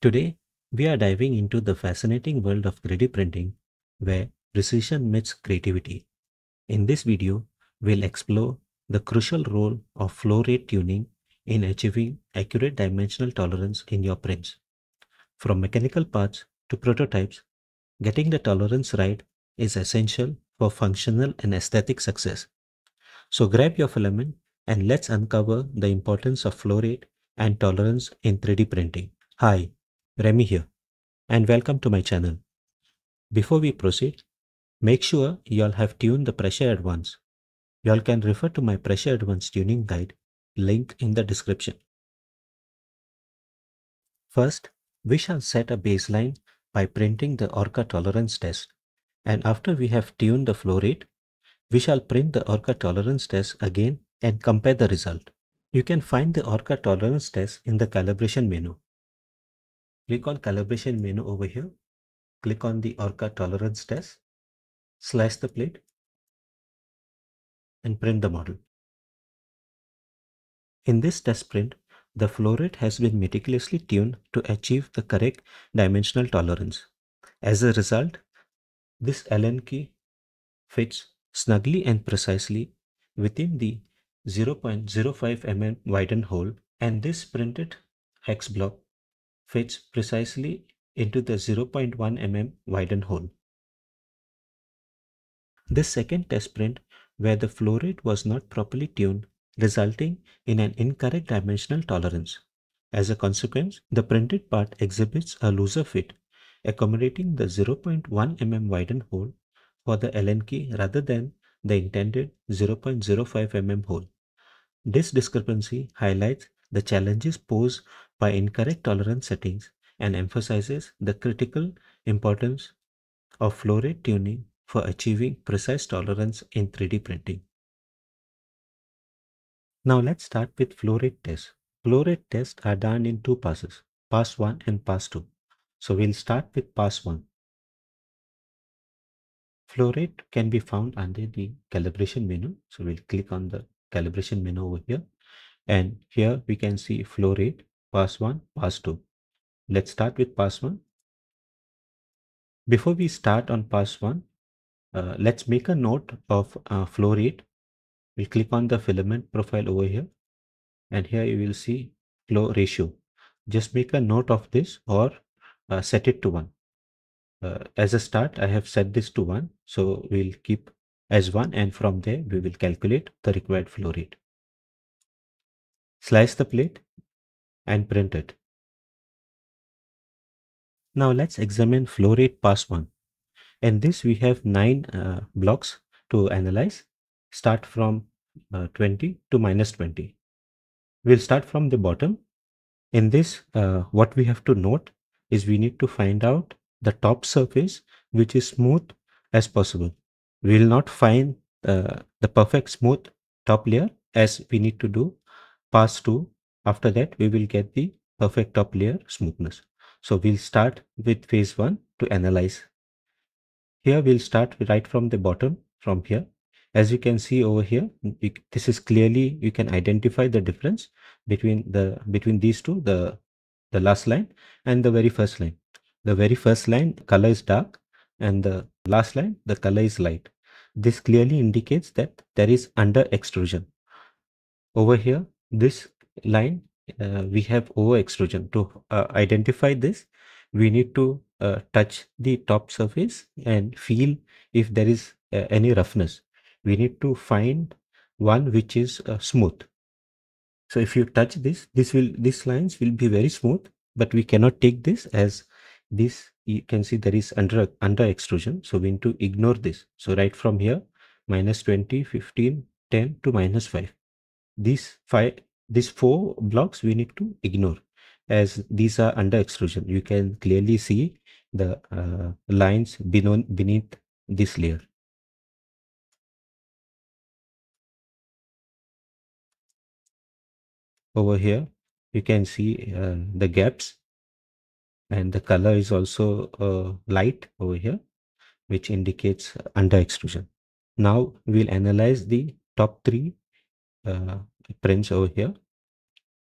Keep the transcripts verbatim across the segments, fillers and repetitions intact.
Today, we are diving into the fascinating world of three D printing, where precision meets creativity. In this video, we'll explore the crucial role of flow rate tuning in achieving accurate dimensional tolerance in your prints. From mechanical parts to prototypes, getting the tolerance right is essential for functional and aesthetic success. So grab your filament and let's uncover the importance of flow rate and tolerance in three D printing. Hi, Remy here, and welcome to my channel. Before we proceed, make sure y'all have tuned the Pressure Advance. Y'all can refer to my Pressure Advance tuning guide, link in the description. First, we shall set a baseline by printing the Orca Tolerance Test, and after we have tuned the flow rate, we shall print the Orca Tolerance Test again and compare the result. You can find the Orca Tolerance Test in the calibration menu. Click on calibration menu over here. Click on the Orca Tolerance Test. Slice the plate and print the model. In this test print, the flow rate has been meticulously tuned to achieve the correct dimensional tolerance. As a result, this Allen key fits snugly and precisely within the zero point zero five millimeter widened hole, and this printed hex block fits precisely into the zero point one millimeter widened hole. This second test print, where the flow rate was not properly tuned, resulting in an incorrect dimensional tolerance. As a consequence, the printed part exhibits a looser fit, accommodating the zero point one millimeter widened hole for the Allen key rather than the intended zero point zero five millimeter hole. This discrepancy highlights the challenges posed by incorrect tolerance settings and emphasizes the critical importance of flow rate tuning for achieving precise tolerance in three D printing. Now let's start with flow rate tests. Flow rate tests are done in two passes, pass one and pass two. So we'll start with pass one. Flow rate can be found under the calibration menu. So we'll click on the calibration menu over here. And here we can see flow rate, pass one, pass two. Let's start with pass one. Before we start on pass one, uh, let's make a note of uh, flow rate. We'll click on the filament profile over here. And here you will see flow ratio. Just make a note of this or uh, set it to one. Uh, as a start, I have set this to one. So we'll keep as one, and from there we will calculate the required flow rate. Slice the plate and print it. Now let's examine flow rate pass one. In this we have nine uh, blocks to analyze. Start from uh, twenty to minus twenty. We'll start from the bottom. In this, uh, what we have to note is we need to find out the top surface which is smooth as possible. We will not find uh, the perfect smooth top layer, as we need to do pass two. After that we will get the perfect top layer smoothness. So we'll start with phase one to analyze. Here we'll start right from the bottom, from here. As you can see over here, this is clearly, you can identify the difference between the between these two, the the last line and the very first line. The very first line, color is dark, and the last line, the color is light. This clearly indicates that there is under extrusion. Over here, this line, uh, we have over extrusion. To uh, identify this, we need to uh, touch the top surface and feel if there is uh, any roughness. We need to find one which is uh, smooth. So if you touch this, this will these lines will be very smooth, but we cannot take this, as this you can see there is under under extrusion. So we need to ignore this. So right from here, minus twenty, fifteen, ten to minus five, these five these four blocks we need to ignore, as these are under extrusion. You can clearly see the uh, lines below beneath this layer. Over here you can see uh, the gaps, and the color is also uh, light over here, which indicates under extrusion. Now we'll analyze the top three uh, prints over here.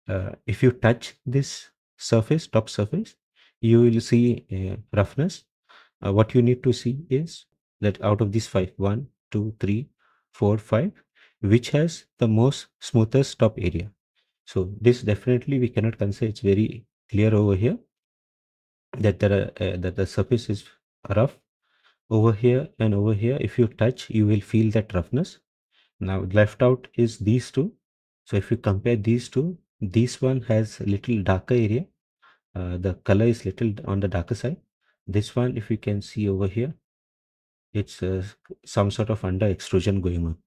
Uh, if you touch this surface, top surface, you will see uh, roughness. Uh, what you need to see is that out of these five, one, two, three, four, five, which has the most smoothest top area. So this definitely we cannot consider. It's very clear over here that there are, uh, that the surface is rough over here and over here. If you touch, you will feel that roughness. Now left out is these two. So if you compare these two, this one has little darker area. Uh, the color is little on the darker side. This one, if you can see over here, it's uh, some sort of under extrusion going on.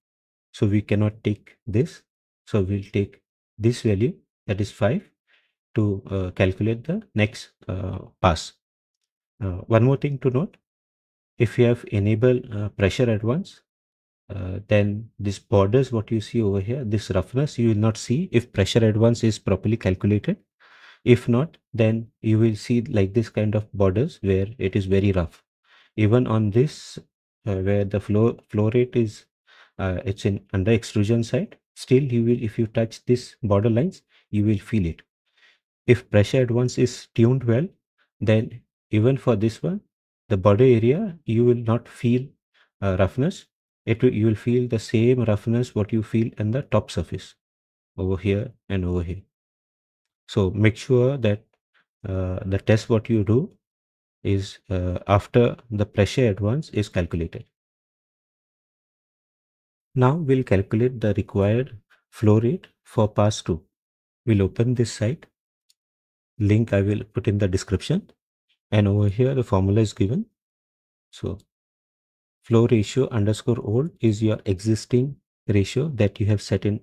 So we cannot take this. So we'll take this value, that is five, to uh, calculate the next uh, pass. Uh, one more thing to note, if you have enabled uh, pressure advance, uh, then this borders, what you see over here, this roughness, you will not see if pressure advance is properly calculated. If not, then you will see like this kind of borders where it is very rough. Even on this, uh, where the flow, flow rate is, uh, it's in under extrusion side, still you will, if you touch this border lines, you will feel it. If pressure advance is tuned well, then even for this one, the border area, you will not feel uh, roughness. It will, you will feel the same roughness what you feel in the top surface over here and over here. So make sure that uh, the test what you do is uh, after the pressure advance is calculated. Now we'll calculate the required flow rate for pass two. We'll open this site. Link I will put in the description. And over here the formula is given. So flow ratio underscore old is your existing ratio that you have set in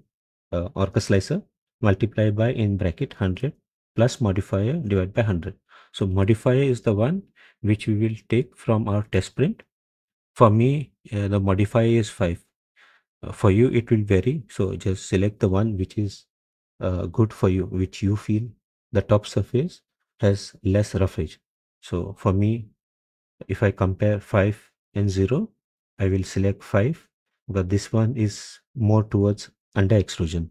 uh, Orca Slicer, multiplied by in bracket one hundred plus modifier divided by one hundred. So modifier is the one which we will take from our test print. For me, uh, the modifier is five. Uh, for you, it will vary. So just select the one which is uh, good for you, which you feel the top surface has less roughage. So for me, if I compare five and zero, I will select five, but this one is more towards under extrusion.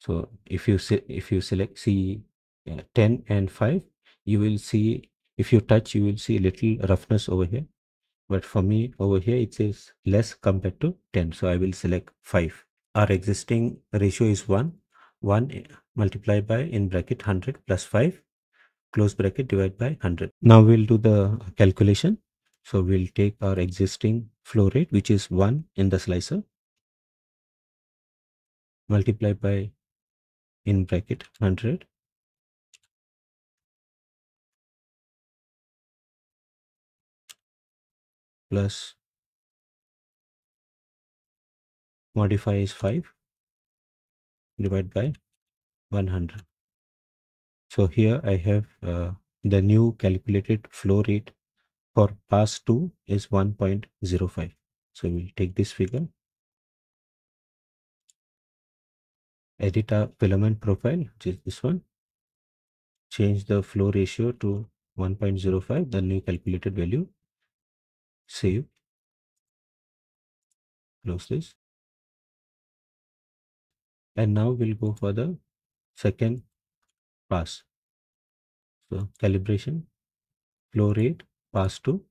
So if you see, if you select see uh, ten and five, you will see, if you touch, you will see little roughness over here. But for me over here, it says less compared to ten. So I will select five. Our existing ratio is one, one multiplied by in bracket one hundred plus five. Close bracket divided by one hundred. Now we'll do the calculation. So we'll take our existing flow rate, which is one in the slicer, multiply by in bracket one hundred. Plus modify is five divided by one hundred. So here I have uh, the new calculated flow rate for pass two is one point zero five. So we'll take this figure, edit our filament profile, which is this one, change the flow ratio to one point zero five, the new calculated value, save, close this. And now we'll go for the second pass. So calibration, flow rate, pass two,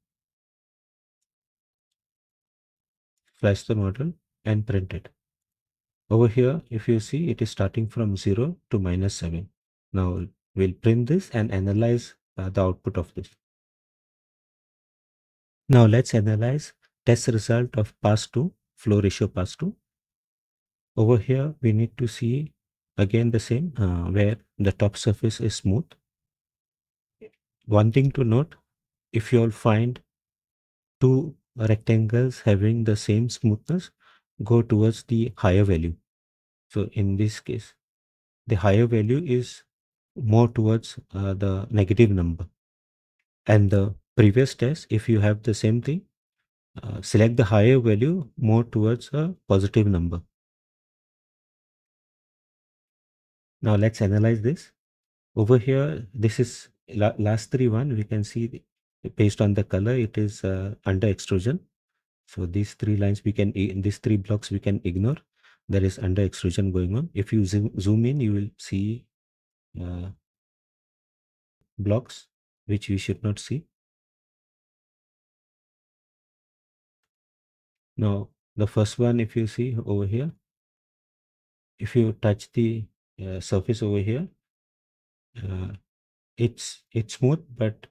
flash the model and print it. Over here, if you see, it is starting from zero to minus seven. Now we'll print this and analyze uh, the output of this. Now let's analyze test result of pass two, flow ratio pass two. Over here, we need to see again the same, uh, where the top surface is smooth. One thing to note, if you'll find two rectangles having the same smoothness, go towards the higher value. So in this case, the higher value is more towards uh, the negative number. And the previous test, if you have the same thing, uh, select the higher value more towards a positive number. Now let's analyze this. Over here, this is la last three one, we can see the, based on the color, it is uh, under extrusion. So these three lines we can, in these three blocks we can ignore. There is under extrusion going on. If you zoom, zoom in, you will see uh, blocks which we should not see. Now the first one, if you see over here, if you touch the uh, surface over here, uh, it's it's smooth, but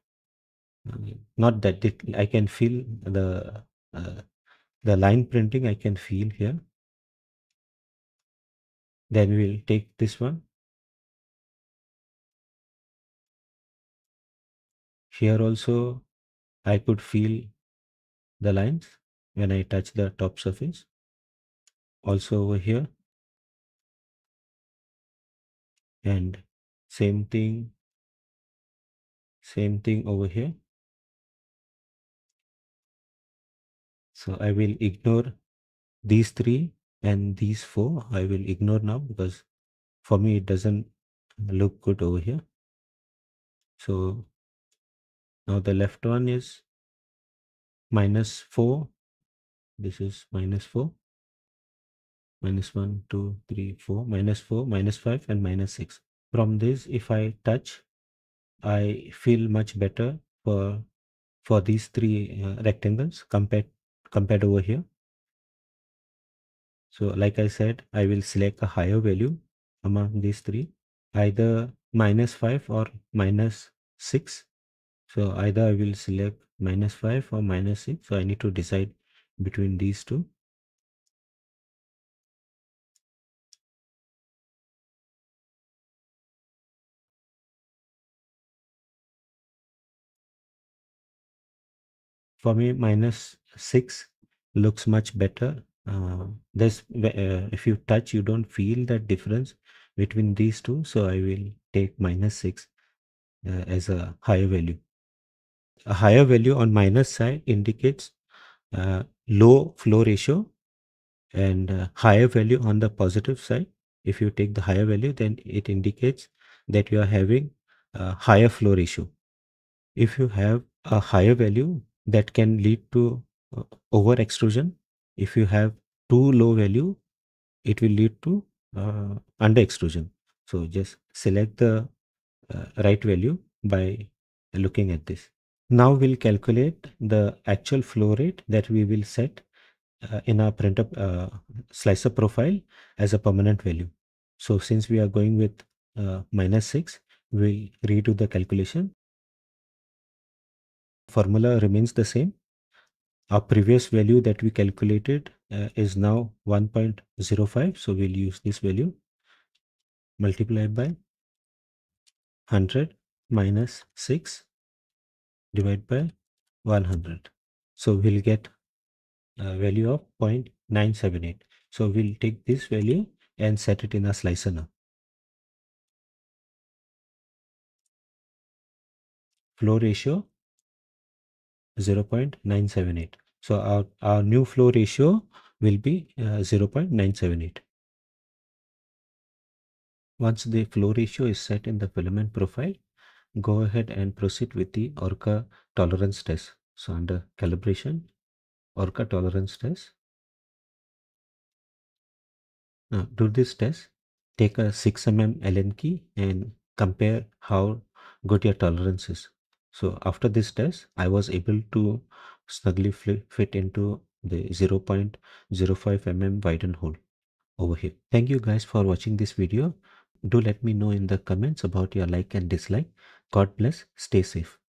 not that it, I can feel the uh, the line printing I can feel here. Then we will take this one. Here also I could feel the lines when I touch the top surface. Also over here, and same thing same thing over here. So I will ignore these three and these four. I will ignore now because for me it doesn't look good over here. So now the left one is minus four. This is minus four. Minus one, two, three, four, minus four, minus five, and minus six. From this, if I touch, I feel much better for for these three uh, rectangles compared compared over here. So like I said, I will select a higher value among these three, either minus five or minus six. So either I will select minus five or minus six. So I need to decide between these two. For me, minus six looks much better. Uh, this uh, if you touch, you don't feel that difference between these two. So I will take minus six uh, as a higher value. A higher value on minus side indicates uh, low flow ratio, and uh, higher value on the positive side. If you take the higher value, then it indicates that you are having a higher flow ratio. If you have a higher value, that can lead to uh, over extrusion. If you have too low value, it will lead to uh, under extrusion. So just select the uh, right value by looking at this. Now we'll calculate the actual flow rate that we will set uh, in our printer uh, slicer profile as a permanent value. So since we are going with uh, minus six, we'll redo the calculation. Formula remains the same. Our previous value that we calculated uh, is now one point zero five. So we'll use this value, multiplied by one hundred minus six, divided by one hundred. So we'll get a value of zero point nine seven eight. So we'll take this value and set it in our slicer now. Flow ratio zero point nine seven eight. So our, our new flow ratio will be uh, zero point nine seven eight. Once the flow ratio is set in the filament profile, go ahead and proceed with the Orca tolerance test. So under calibration, Orca tolerance test. Now do this test. Take a six millimeter Allen key and compare how good your tolerance is. So after this test, I was able to snugly fit into the zero point zero five millimeter widened hole over here. Thank you guys for watching this video. Do let me know in the comments about your like and dislike. God bless. Stay safe.